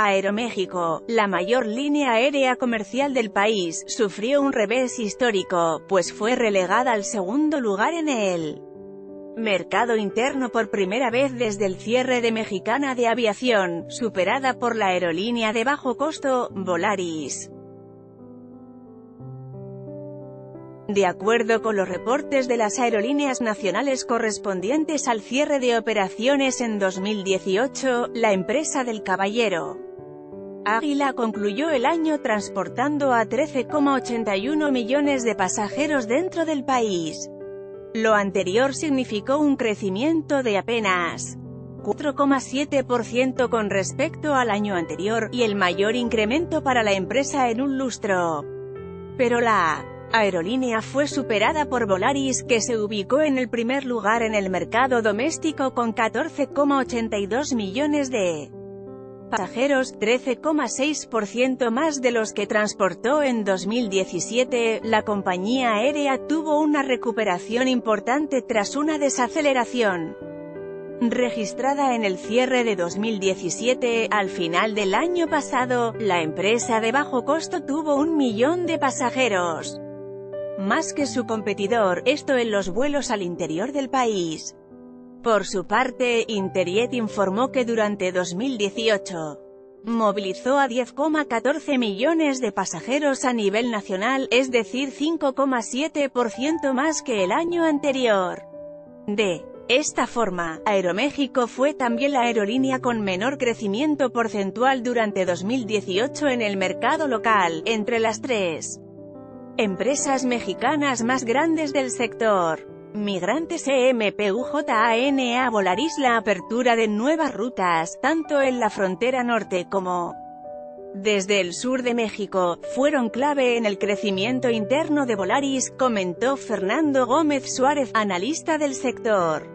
Aeroméxico, la mayor línea aérea comercial del país, sufrió un revés histórico, pues fue relegada al segundo lugar en el mercado interno por primera vez desde el cierre de Mexicana de Aviación, superada por la aerolínea de bajo costo, Volaris. De acuerdo con los reportes de las aerolíneas nacionales correspondientes al cierre de operaciones en 2018, la empresa del Caballero Águila concluyó el año transportando a 13,81 millones de pasajeros dentro del país. Lo anterior significó un crecimiento de apenas 4,7% con respecto al año anterior, y el mayor incremento para la empresa en un lustro. Pero la aerolínea fue superada por Volaris, que se ubicó en el primer lugar en el mercado doméstico con 14,82 millones de pasajeros, 13,6% más de los que transportó en 2017. La compañía aérea tuvo una recuperación importante tras una desaceleración registrada en el cierre de 2017, al final del año pasado, la empresa de bajo costo tuvo 1 millón de pasajeros más que su competidor, esto en los vuelos al interior del país. Por su parte, Interjet informó que durante 2018, movilizó a 10,14 millones de pasajeros a nivel nacional, es decir 5,7% más que el año anterior. De esta forma, Aeroméxico fue también la aerolínea con menor crecimiento porcentual durante 2018 en el mercado local, entre las tres empresas mexicanas más grandes del sector. Migrantes MPUJANA Volaris. La apertura de nuevas rutas, tanto en la frontera norte como desde el sur de México, fueron clave en el crecimiento interno de Volaris, comentó Fernando Gómez Suárez, analista del sector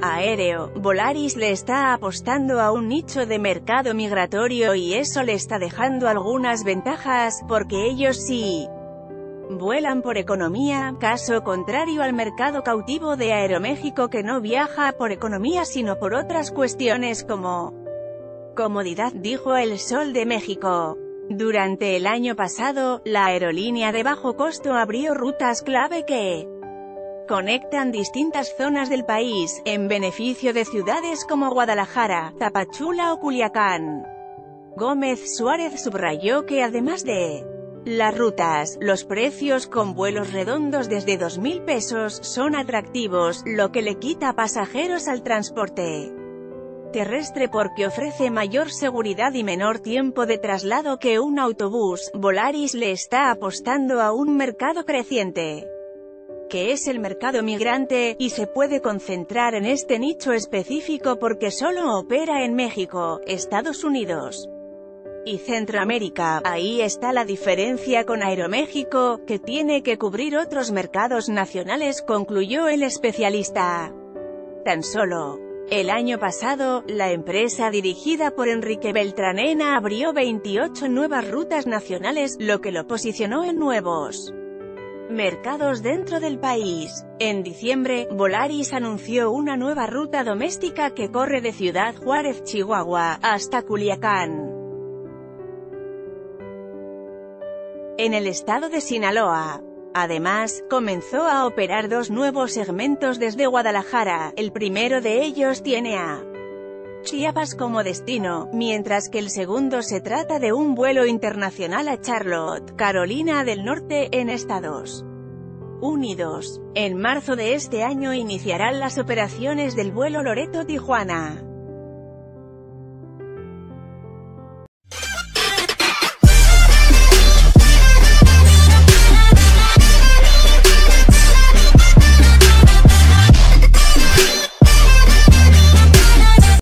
aéreo. Volaris le está apostando a un nicho de mercado migratorio y eso le está dejando algunas ventajas, porque ellos sí vuelan por economía, caso contrario al mercado cautivo de Aeroméxico, que no viaja por economía sino por otras cuestiones como comodidad, dijo El Sol de México. Durante el año pasado, la aerolínea de bajo costo abrió rutas clave que conectan distintas zonas del país, en beneficio de ciudades como Guadalajara, Tapachula o Culiacán. Gómez Suárez subrayó que además de las rutas, los precios con vuelos redondos desde 2.000 pesos son atractivos, lo que le quita pasajeros al transporte terrestre porque ofrece mayor seguridad y menor tiempo de traslado que un autobús. Volaris le está apostando a un mercado creciente, que es el mercado migrante, y se puede concentrar en este nicho específico porque solo opera en México, Estados Unidos y Centroamérica. Ahí está la diferencia con Aeroméxico, que tiene que cubrir otros mercados nacionales, concluyó el especialista. Tan solo el año pasado, la empresa dirigida por Enrique Beltranena abrió 28 nuevas rutas nacionales, lo que lo posicionó en nuevos mercados dentro del país. En diciembre, Volaris anunció una nueva ruta doméstica que corre de Ciudad Juárez, Chihuahua, hasta Culiacán, en el estado de Sinaloa. Además, comenzó a operar 2 nuevos segmentos desde Guadalajara, el primero de ellos tiene a Chiapas como destino, mientras que el segundo se trata de un vuelo internacional a Charlotte, Carolina del Norte, en Estados Unidos. En marzo de este año iniciarán las operaciones del vuelo Loreto-Tijuana.